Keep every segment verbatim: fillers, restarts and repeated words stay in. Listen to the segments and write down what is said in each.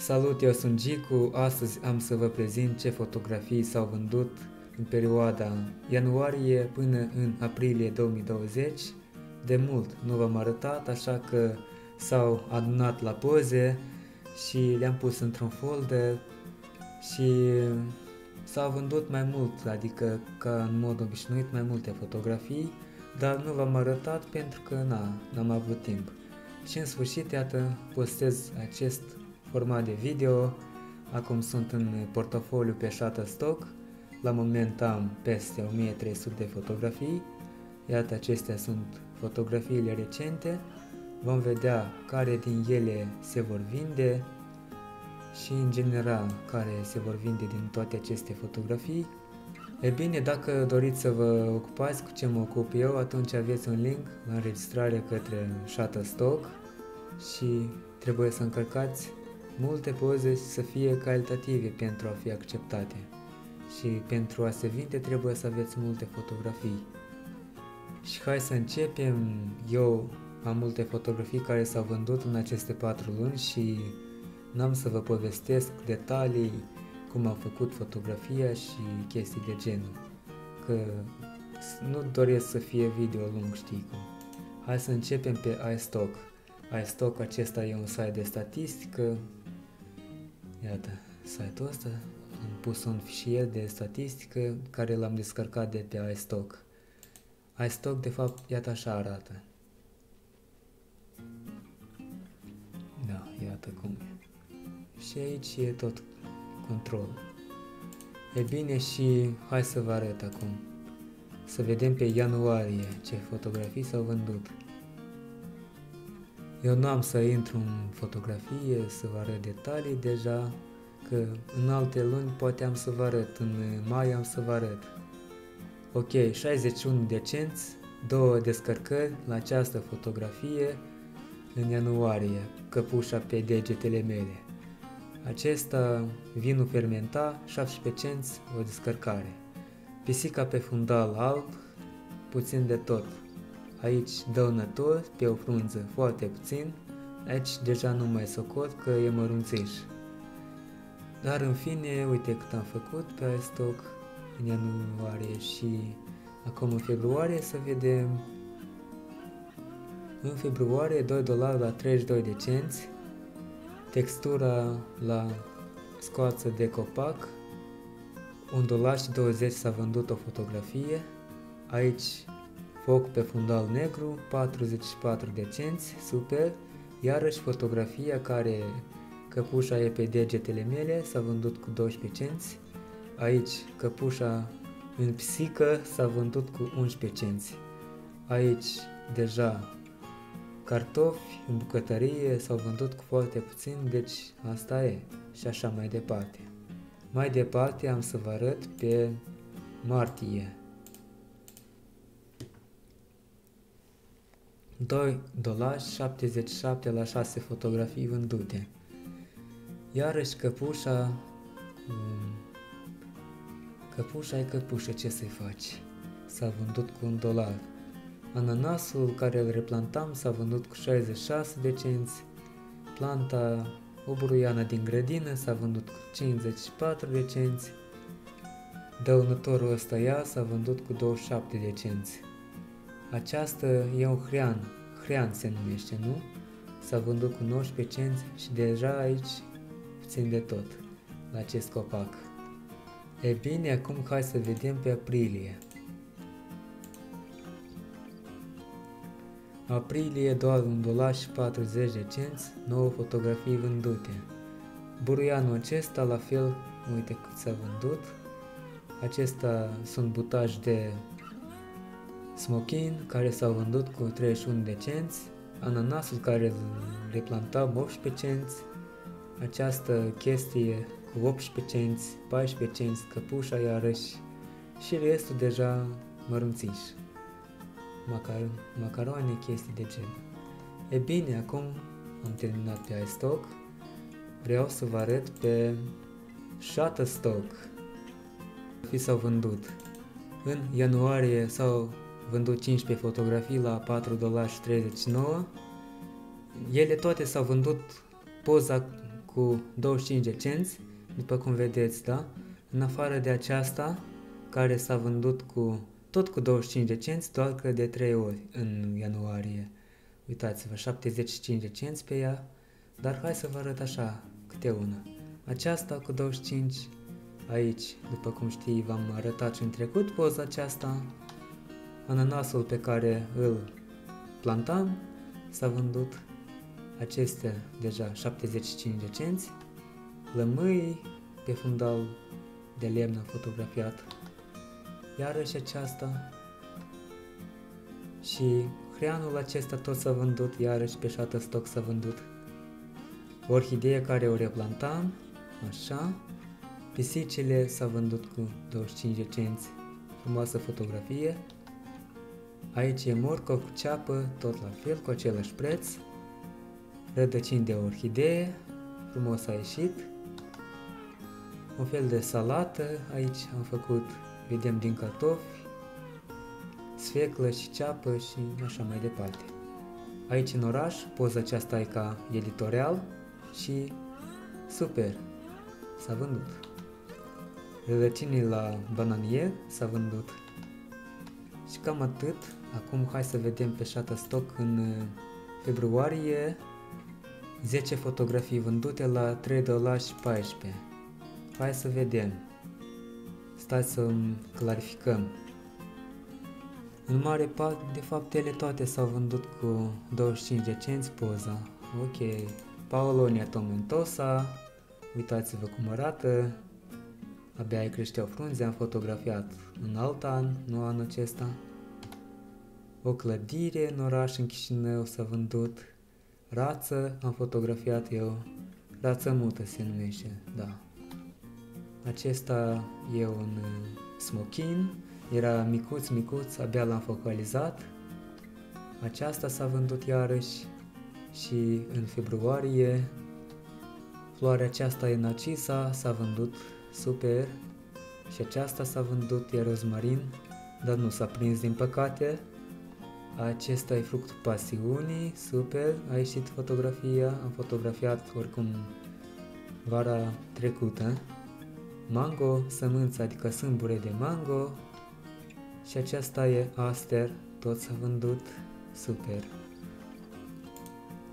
Salut, eu sunt Gicu, astăzi am să vă prezint ce fotografii s-au vândut în perioada ianuarie până în aprilie două mii douăzeci. De mult nu v-am arătat, așa că s-au adunat la poze și le-am pus într-un folder și s-au vândut mai mult, adică ca în mod obișnuit mai multe fotografii, dar nu v-am arătat pentru că na, n-am avut timp. Și în sfârșit, iată, postez acest format de video. Acum sunt în portofoliu pe Shutterstock. La moment am peste o mie trei sute de fotografii. Iată, acestea sunt fotografiile recente. Vom vedea care din ele se vor vinde și în general care se vor vinde din toate aceste fotografii. E bine, dacă doriți să vă ocupați cu ce mă ocup eu, atunci aveți un link la înregistrare către Shutterstock și trebuie să încărcați multe poze să fie calitative pentru a fi acceptate. Și pentru a se vinde trebuie să aveți multe fotografii. Și hai să începem. Eu am multe fotografii care s-au vândut în aceste patru luni și n-am să vă povestesc detalii cum am făcut fotografia și chestii de genul, că nu doresc să fie video lung, știi cum. Hai să începem pe iStock. iStock, acesta e un site de statistică. Iată, site-ul ăsta. Am pus un fișier de statistică care l-am descărcat de pe iStock. iStock, de fapt, iată așa arată. Da, iată cum e. Și aici e tot control. E bine, și hai să vă arăt acum. Să vedem pe ianuarie ce fotografii s-au vândut. Eu nu am să intru în fotografie, să vă arăt detalii deja, că în alte luni poate am să vă arăt, în mai am să vă arăt. Ok, șaizeci și unu de cenți, două descărcări la această fotografie în ianuarie, căpușa pe degetele mele. Acesta, vinul fermenta, șaptesprezece cenți, o descărcare. Pisica pe fundal alb, puțin de tot. Aici dăunător, pe o frunză, foarte puțin. Aici deja nu mai socot că e mărunțiș. Dar în fine, uite cât am făcut pe iStock în ianuarie și acum în februarie să vedem. În februarie doi dolari la treizeci și doi de cenți. Textura la scoață de copac. un dolar și douăzeci s-a vândut o fotografie. Aici foc pe fundal negru, patruzeci și patru de cenți, super. Iarăși fotografia care căpușa e pe degetele mele s-a vândut cu doisprezece cenți. Aici căpușa în psică s-a vândut cu unsprezece cenți. Aici deja cartofi în bucătărie s-au vândut cu foarte puțin, deci asta e. Și așa mai departe. Mai departe am să vă arăt pe martie. doi dolari și șaptezeci și șapte la șase fotografii vândute. Iarăși căpușa, căpușa e căpușă, ce să-i faci? S-a vândut cu un dolar. Ananasul care îl replantam s-a vândut cu șaizeci și șase de cenți. Planta, o buruiană din grădină, s-a vândut cu cincizeci și patru de cenți. Dăunătorul ăsta ea s-a vândut cu douăzeci și șapte de cenți. Aceasta e un hrean, hrean se numește, nu? S-a vândut cu nouăsprezece cenți și deja aici puțin de tot, la acest copac. E bine, acum hai să vedem pe aprilie. Aprilie doar un dolar și patruzeci de cenți, nouă fotografii vândute. Buruianul acesta la fel, uite cât s-a vândut. Acesta sunt butaj de smokin care s-au vândut cu treizeci și unu de cenți, ananasul care îl replantam optsprezece cenți, această chestie cu optsprezece cenți, paisprezece cenți, căpușa iarăși și restul deja mărunțiș. Macar macaroane, chestii de gen. E bine, acum am terminat pe iStock. Vreau să vă arăt pe Shutterstock. Fi s-au vândut. În ianuarie s-au vândut cincisprezece fotografii la patru dolari și treizeci și nouă. Ele toate s-au vândut poza cu douăzeci și cinci de cenți, după cum vedeți, da? În afară de aceasta, care s-a vândut cu, tot cu douăzeci și cinci de cenți, doar că de trei ori în ianuarie. Uitați-vă, șaptezeci și cinci de cenți pe ea, dar hai să vă arăt așa, câte una. Aceasta cu douăzeci și cinci, aici, după cum știi, v-am arătat și în trecut poza aceasta. Ananasul pe care îl plantam s-a vândut, acestea deja șaptezeci și cinci de cenți, lămâi pe fundal de lemn am fotografiat, iarăși aceasta, și creanul acesta tot s-a vândut, iarăși pe Shutterstock s-a vândut. Orhidee care o replantam, așa, pisicile s-a vândut cu douăzeci și cinci de cenți, frumoasă fotografie. Aici e morcov cu ceapă, tot la fel, cu același preț. Rădăcini de orhidee, frumos a ieșit. Un fel de salată, aici am făcut, vedem, din cartofi, sfeclă și ceapă și așa mai departe. Aici în oraș, poza aceasta e ca editorial și super, s-a vândut. Rădăcinii la bananie s-a vândut. Și cam atât. Acum hai să vedem pe Shutterstock în februarie. zece fotografii vândute la trei dolari paisprezece. Hai să vedem. Stați să clarificăm. În mare parte, de fapt, ele toate s-au vândut cu douăzeci și cinci de cenți poza. Ok. Paulownia tomentosa. Uitați-vă cum arată. Abia îi creșteau frunze, am fotografiat în alt an, nu anul acesta. O clădire în oraș, în Chișinău, s-a vândut. Rață, am fotografiat eu. Rață mută se numește, da. Acesta e un smochin, era micuț, micuț, abia l-am focalizat. Aceasta s-a vândut iarăși și în februarie. Floarea aceasta e narcisa, s-a vândut. Super, și aceasta s-a vândut, e rozmarin, dar nu s-a prins din păcate. Acesta e fructul pasiunii, super, a ieșit fotografia, am fotografiat oricum vara trecută. Mango, sămânță, adică sâmbure de mango, și aceasta e aster, tot s-a vândut, super.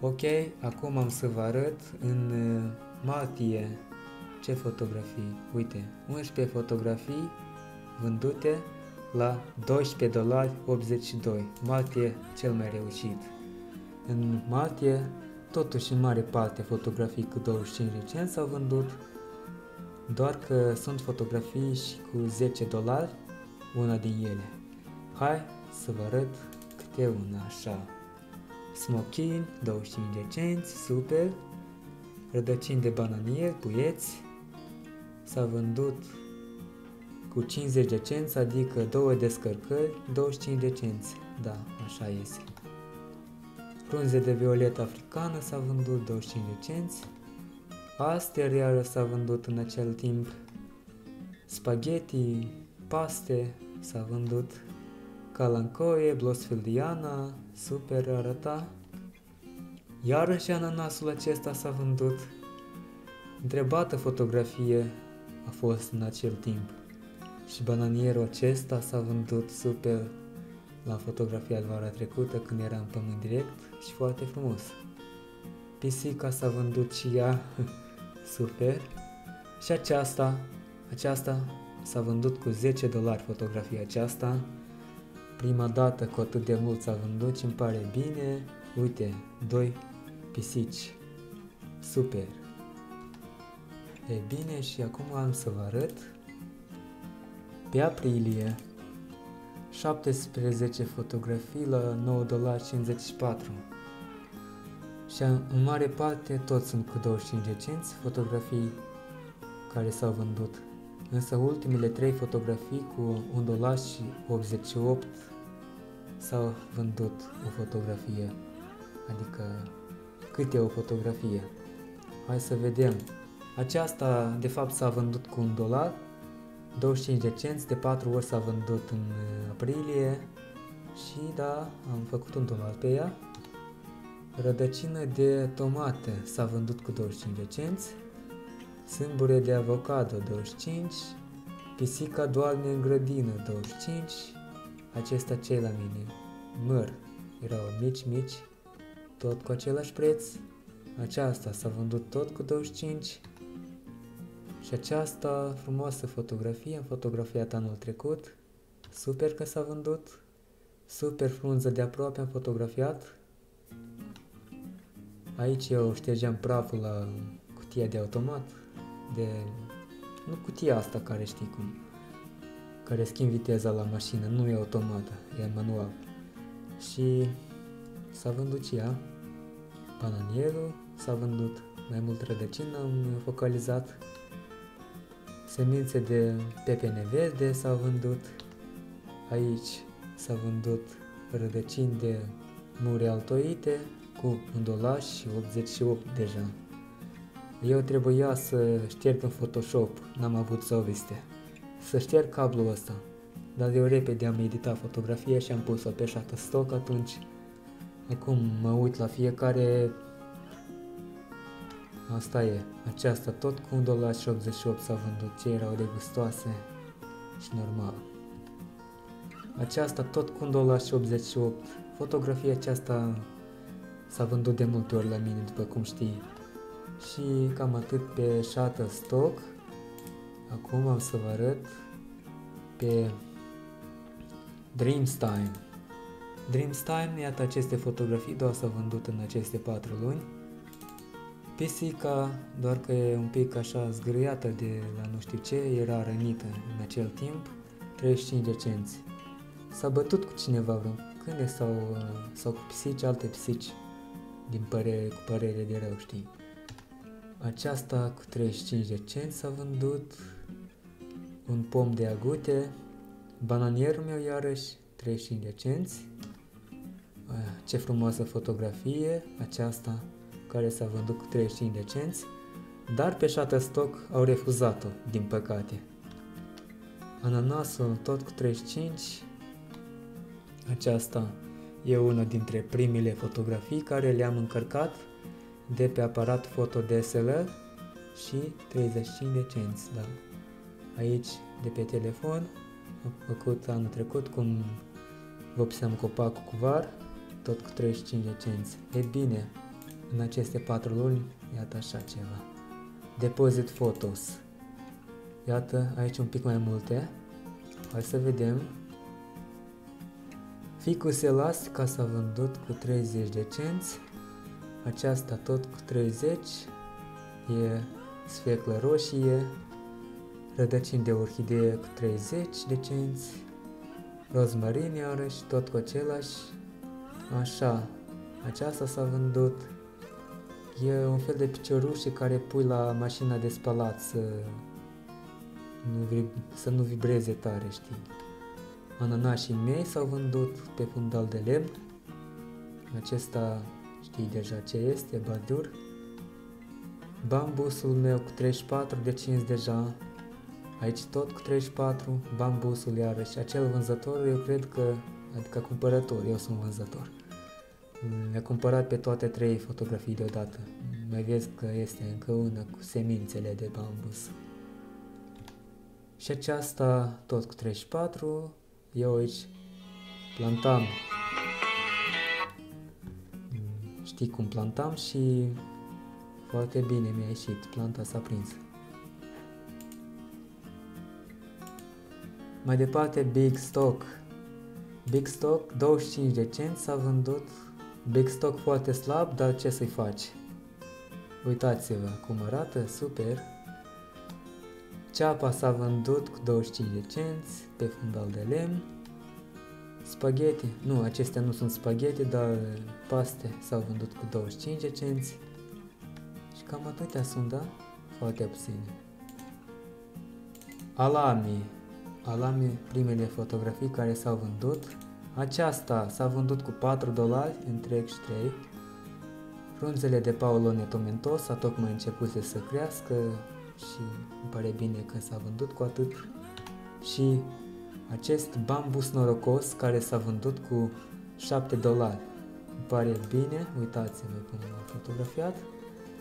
Ok, acum am să vă arăt în martie. Ce fotografii? Uite, unsprezece fotografii vândute la doisprezece dolari optzeci și doi. Martie cel mai reușit. În martie, totuși în mare parte fotografii cu douăzeci și cinci de cenți s-au vândut, doar că sunt fotografii și cu zece dolari, una din ele. Hai să vă arăt câte una, așa. Smochin, douăzeci și cinci de cenți, super. Rădăcini de bananie, puieți, s-a vândut cu cincizeci de cenți, adică două descărcări, douăzeci și cinci de cenți, da, așa iese. Frunze de violetă africană s-a vândut, douăzeci și cinci de cenți. Aster iară s-a vândut în acel timp. Spaghetti, paste s-a vândut. Calancoe blossfeldiana, super arăta. Iarăși ananasul acesta s-a vândut. Întrebată fotografie a fost în acel timp. Și bananierul acesta s-a vândut, super. L-am fotografiat vara trecută când era în pământ direct și foarte frumos. Pisica s-a vândut și ea, super. Și aceasta, aceasta s-a vândut cu zece dolari fotografia aceasta. Prima dată cu atât de mult s-a vândut și îmi pare bine. Uite, doi pisici, super. E bine, și acum am să vă arăt pe aprilie, șaptesprezece fotografii la nouă dolari cincizeci și patru. Și în mare parte toți sunt cu douăzeci și cinci de cenți fotografii care s-au vândut. Însă ultimele trei fotografii cu un dolar și optzeci și opt s-au vândut o fotografie. Adică câte o fotografie. Hai să vedem. Aceasta de fapt s-a vândut cu un dolar, douăzeci și cinci de cenți, de patru ori s-a vândut în aprilie și da, am făcut un dolar pe ea. Rădăcină de tomată s-a vândut cu douăzeci și cinci de cenți, sâmbure de avocado douăzeci și cinci, pisica doarme în grădină douăzeci și cinci, acesta ce la mine, măr, erau mici-mici, tot cu același preț, aceasta s-a vândut tot cu douăzeci și cinci și aceasta frumoasă fotografie, am fotografiat anul trecut, super că s-a vândut, super frunză de aproape am fotografiat. Aici eu ștergeam praful la cutia de automat, de, nu cutia asta care știi cum, care schimb viteza la mașină, nu e automată, e manual. Și s-a vândut și ea, bananierul s-a vândut, mai mult rădăcină am focalizat, semințe de pepene verde s-a vândut, aici s-a vândut rădăcini de muri altoite, cu un dolar și optzeci și opt deja. Eu trebuia să șterg în Photoshop, n-am avut soveste, să șterg cablul ăsta, dar eu repede am editat fotografia și am pus-o pe Shutterstock atunci. Acum mă uit la fiecare, asta e, aceasta tot cu un dolar și optzeci și opt s-a vândut, ce erau de gustoase și normal. Aceasta tot cu un dolar și optzeci și opt, fotografia aceasta s-a vândut de multe ori la mine, după cum știi. Și cam atât pe Shutterstock. Acum am să vă arăt pe Dreamstime. Dreamstime, iată aceste fotografii, doar s-a vândut în aceste patru luni. Pisica, doar că e un pic așa zgâriată de la nu știu ce, era rănită în acel timp, treizeci și cinci de cenți. S-a bătut cu cineva vreun câine sau, sau cu pisici, alte pisici. Din părere, cu părere de rău, știi. Aceasta cu treizeci și cinci de cenți s-a vândut, un pom de agute, bananierul meu iarăși, treizeci și cinci de cenți, ce frumoasă fotografie, aceasta care s-a vândut cu treizeci și cinci de cenți, dar pe Shutterstock au refuzat-o, din păcate. Ananasul tot cu treizeci și cinci, aceasta e una dintre primele fotografii care le-am încărcat de pe aparat foto D S L R și treizeci și cinci de cenți, da. Aici, de pe telefon, am făcut anul trecut cum vopseam copacul cu var, tot cu treizeci și cinci de cenți. E bine, în aceste patru luni, iată așa ceva. Deposit Photos. Iată, aici un pic mai multe. Hai să vedem. Ficus elastica s-a vândut cu treizeci de cenți. Aceasta tot cu treizeci, e sfeclă roșie, rădăcini de orhidee cu treizeci de cenți, rozmarin iarăși, tot cu același, așa, aceasta s-a vândut, e un fel de piciorușe care pui la mașina de spălat să nu, să nu vibreze tare, știi. Ananașii mei s-au vândut pe fundal de lemn, acesta știi deja ce este, badur. Bambusul meu cu treizeci și patru de cenți deja. Aici tot cu treizeci și patru, bambusul iarăși. Acel vânzător, eu cred că, adică cumpărător, eu sunt vânzător. Mi-a cumpărat pe toate trei fotografii deodată. Mai vezi că este încă una cu semințele de bambus. Și aceasta tot cu treizeci și patru, eu aici plantam. Știi cum plantam și foarte bine mi-a ieșit, planta s-a prins. Mai departe, Big Stock. Big Stock, douăzeci și cinci de cenți s-a vândut. Big Stock foarte slab, dar ce să-i faci? Uitați-vă cum arată, super. Ceapa s-a vândut cu douăzeci și cinci de cenți pe fundal de lemn. Spaghetti, nu, acestea nu sunt spaghetti, dar paste s-au vândut cu douăzeci și cinci de cenți. Și cam atâtea sunt, da? Foarte puține. Alami. Alami, primele fotografii care s-au vândut. Aceasta s-a vândut cu patru dolari, întreg și trei. Frunzele de Paulownia tomentosa tocmai începuse să crească și îmi pare bine că s-a vândut cu atât. Și acest bambus norocos care s-a vândut cu șapte dolari. pare bine, uitați-vă cum l-am fotografiat.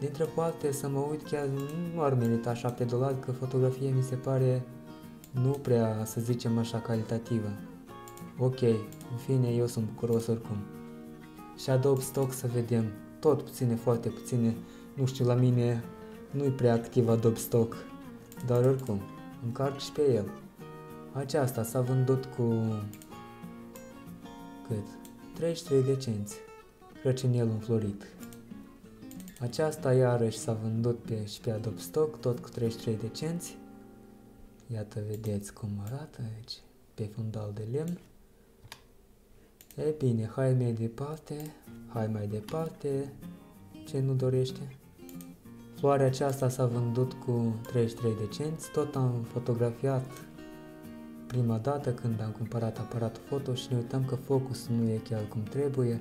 Dintre parte să mă uit, chiar nu ar merita șapte dolari, că fotografia mi se pare nu prea, să zicem așa, calitativă. Ok, în fine, eu sunt bucuros oricum. Și Adobe Stock să vedem, tot puține, foarte puține, nu știu, la mine nu-i prea activ Adobe Stock, dar oricum, încarc și pe el. Aceasta s-a vândut cu cât? treizeci și trei de cenți, Crăciunel înflorit. Aceasta iarăși s-a vândut pe, și pe Adobe Stock, tot cu treizeci și trei de cenți. Iată, vedeți cum arată aici, pe fundal de lemn. Ei bine, hai mai departe, hai mai departe, ce nu dorește. Floarea aceasta s-a vândut cu treizeci și trei de cenți, tot am fotografiat prima dată când am cumpărat aparatul foto și ne uitam că focusul nu e chiar cum trebuie.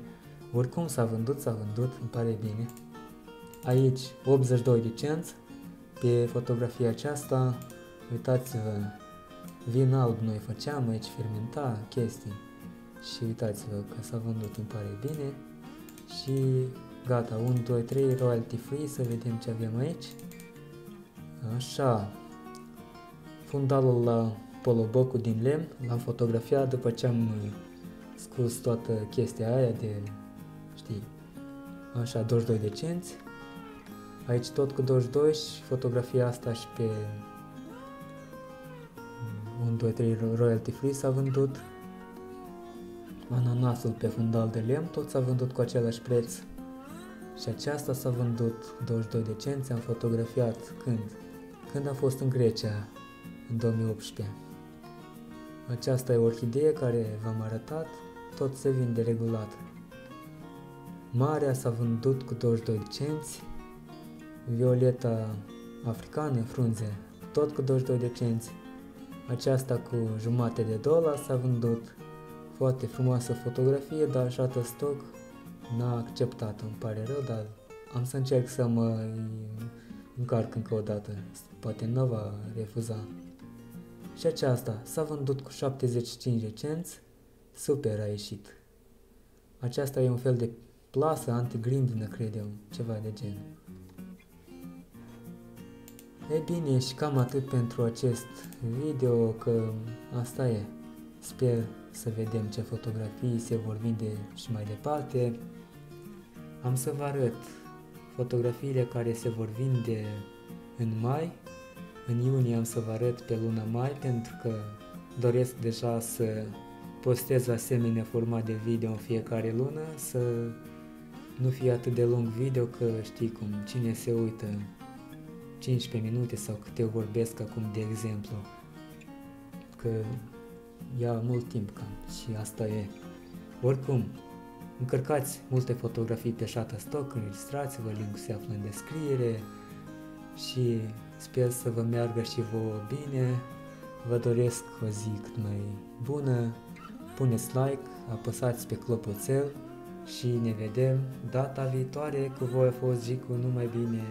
Oricum s-a vândut, s-a vândut, îmi pare bine. Aici optzeci și doi de cenți pe fotografia aceasta, uitați-vă, vin alb noi făceam, aici fermenta chestii și uitați-vă că s-a vândut, îmi pare bine. Și gata, unu, doi, trei, royalty free, să vedem ce avem aici. Așa, fundalul la polobocul din lemn l-am fotografiat după ce am scurs toată chestia aia de, știi, așa, douăzeci și doi de cenți. Aici tot cu douăzeci și doi și fotografia asta și pe unu, doi, trei royalty free s-a vândut. Ananasul pe fundal de lemn tot s-a vândut cu același preț. Și aceasta s-a vândut douăzeci și doi de cenți, am fotografiat când? Când am fost în Grecia, în două mii optsprezece. Aceasta e o orhidee care v-am arătat, tot se vinde regulat. Marea s-a vândut cu douăzeci și doi de cenți, violeta africană, frunze, tot cu douăzeci și doi de cenți. Aceasta cu jumate de dolar s-a vândut, foarte frumoasă fotografie, dar Shutterstock n-a acceptat, îmi pare rău, dar am să încerc să mă încarc încă o dată, poate nu va refuza. Și aceasta s-a vândut cu șaptezeci și cinci de cenți, super a ieșit. Aceasta e un fel de plasă antigrindină, cred eu, ceva de gen. E bine, și cam atât pentru acest video, că asta e. Sper să vedem ce fotografii se vor vinde și mai departe. Am să vă arăt fotografiile care se vor vinde în mai. În iunie am să vă arăt pe luna mai, pentru că doresc deja să postez asemenea format de video în fiecare lună, să nu fie atât de lung video, că știi cum, cine se uită cincisprezece minute sau câte vorbesc acum, de exemplu, că ia mult timp cam, și asta e. Oricum, încărcați multe fotografii pe Shutterstock, înregistrați-vă, linkul se află în descriere și sper să vă meargă și vouă bine. Vă doresc o zi cât mai bună, puneți like, apăsați pe clopoțel și ne vedem data viitoare. Cu voi a fost Gicu, numai bine!